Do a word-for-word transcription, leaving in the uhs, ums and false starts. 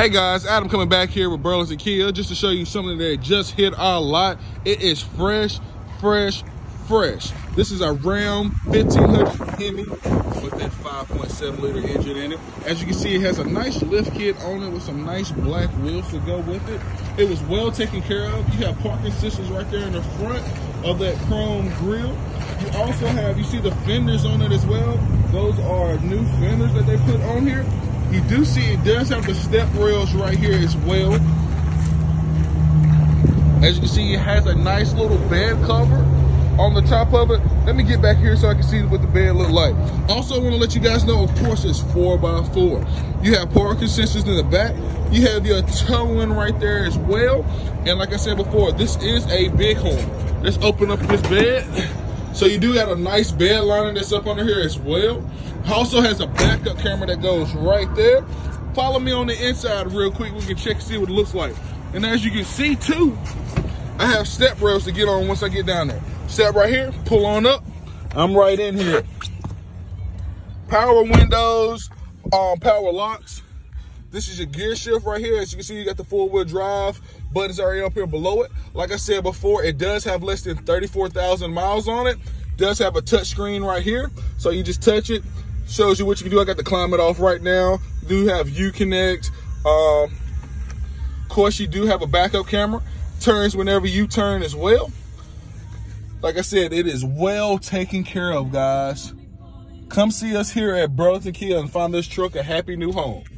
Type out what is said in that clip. Hey guys, Adam coming back here with Burlington Kia just to show you something that just hit our lot. It is fresh, fresh, fresh. This is a Ram fifteen hundred Hemi with that five point seven liter engine in it. As you can see, it has a nice lift kit on it with some nice black wheels to go with it. It was well taken care of. You have parking systems right there in the front of that chrome grille. You also have, you see the fenders on it as well. Those are new fenders that they put on here. You do see it does have the step rails right here as well. As you can see, it has a nice little bed cover on the top of it. Let me get back here so I can see what the bed look like. Also want to let you guys know, of course, it's four by four. You have parking sensors in the back. You have your towing right there as well. And like I said before, this is a Big Horn. Let's open up this bed. So you do have a nice bed liner that's up under here as well. Also has a backup camera that goes right there. Follow me on the inside real quick. We can check and see what it looks like. And as you can see too, I have step rails to get on once I get down there. Step right here, pull on up. I'm right in here. Power windows, um, power locks. This is your gear shift right here. As you can see, you got the four-wheel drive buttons already up here below it. Like I said before, it does have less than thirty-four thousand miles on it. It does have a touch screen right here. So you just touch it, shows you what you can do. I got the climate off right now. You do have UConnect. Um, of course, you do have a backup camera. Turns whenever you turn as well. Like I said, it is well taken care of, guys. Come see us here at Burlington Kia and find this truck a happy new home.